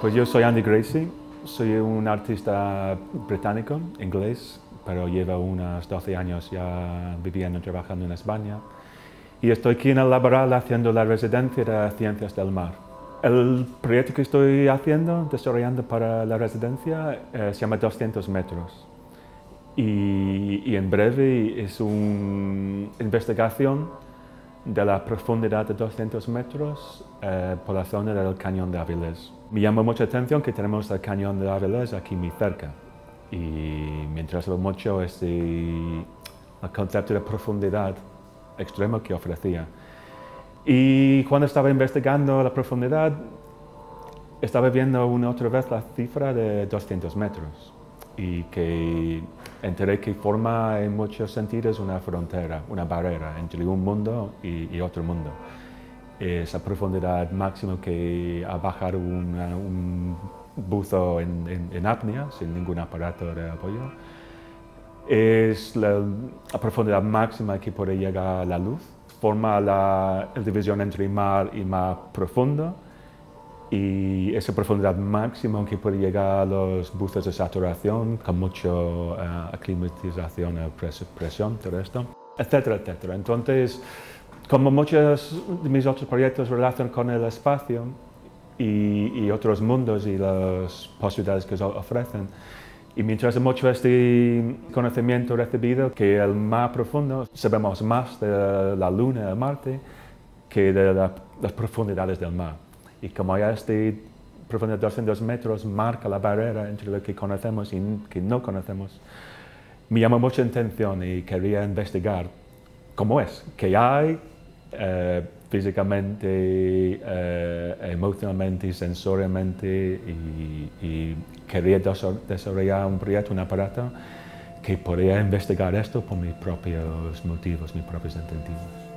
Pues yo soy Andy Gracie, soy un artista británico, inglés, pero llevo unos 12 años ya viviendo y trabajando en España. Y estoy aquí en el LABoral haciendo la residencia de Ciencias del Mar. El proyecto que estoy desarrollando para la residencia se llama 200 metros. Y en breve es una investigación de la profundidad de 200 metros por la zona del Cañón de Avilés. Me llama mucha atención que tenemos el Cañón de Avilés aquí muy cerca y me interesa mucho el concepto de profundidad extrema que ofrecía. Y cuando estaba investigando la profundidad, estaba viendo una otra vez la cifra de 200 metros y que enteré que forma en muchos sentidos una frontera, una barrera entre un mundo y otro mundo. Esa profundidad máxima que a bajar un buzo en apnea, sin ningún aparato de apoyo, es la profundidad máxima que puede llegar la luz. Forma la división entre mar y mar profundo, y esa profundidad máxima que puede llegar a los buzos de saturación con mucha aclimatización, presión, todo esto, etcétera, etcétera. Entonces, como muchos de mis otros proyectos relacionan con el espacio y otros mundos y las posibilidades que ofrecen, y me interesa mucho este conocimiento recibido que el mar profundo sabemos más de la Luna, de Marte, que de las profundidades del mar. Y como ya esta profundidad de 200 metros marca la barrera entre lo que conocemos y lo que no conocemos, me llama mucha atención y quería investigar cómo es, qué hay físicamente, emocionalmente, sensorialmente, y quería desarrollar un proyecto, un aparato que podría investigar esto por mis propios motivos, mis propios sentidos.